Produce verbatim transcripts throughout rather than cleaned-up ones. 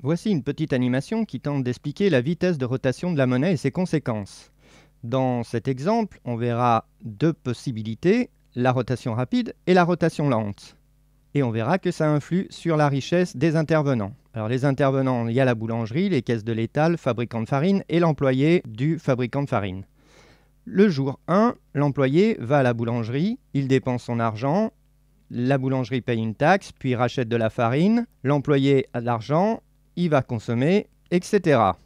Voici une petite animation qui tente d'expliquer la vitesse de rotation de la monnaie et ses conséquences. Dans cet exemple, on verra deux possibilités, la rotation rapide et la rotation lente. Et on verra que ça influe sur la richesse des intervenants. Alors les intervenants, il y a la boulangerie, les caisses de l'étal, le fabricant de farine et l'employé du fabricant de farine. Le jour un, l'employé va à la boulangerie, il dépense son argent, la boulangerie paye une taxe, puis rachète de la farine, l'employé a de l'argent, il va consommer, et cetera.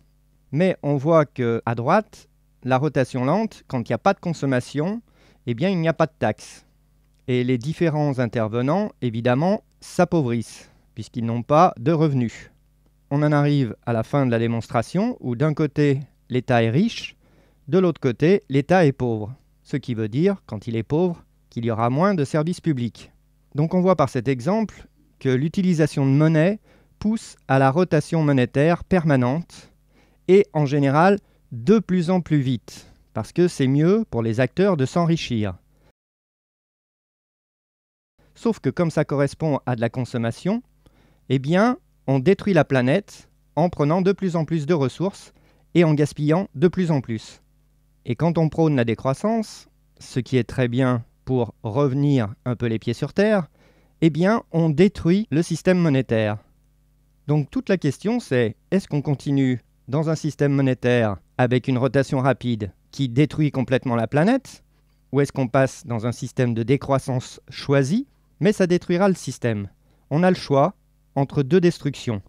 Mais on voit qu'à droite, la rotation lente, quand il n'y a pas de consommation, eh bien il n'y a pas de taxe. Et les différents intervenants, évidemment, s'appauvrissent, puisqu'ils n'ont pas de revenus. On en arrive à la fin de la démonstration, où d'un côté, l'État est riche, de l'autre côté, l'État est pauvre. Ce qui veut dire, quand il est pauvre, qu'il y aura moins de services publics. Donc on voit par cet exemple que l'utilisation de monnaie pousse à la rotation monétaire permanente, et en général, de plus en plus vite, parce que c'est mieux pour les acteurs de s'enrichir. Sauf que comme ça correspond à de la consommation, eh bien, on détruit la planète en prenant de plus en plus de ressources et en gaspillant de plus en plus. Et quand on prône la décroissance, ce qui est très bien pour revenir un peu les pieds sur terre, eh bien, on détruit le système monétaire. Donc toute la question c'est, est-ce qu'on continue dans un système monétaire avec une rotation rapide qui détruit complètement la planète, ou est-ce qu'on passe dans un système de décroissance choisi, mais ça détruira le système. On a le choix entre deux destructions.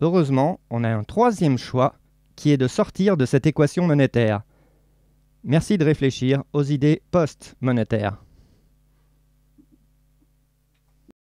Heureusement, on a un troisième choix qui est de sortir de cette équation monétaire. Merci de réfléchir aux idées post-monétaires.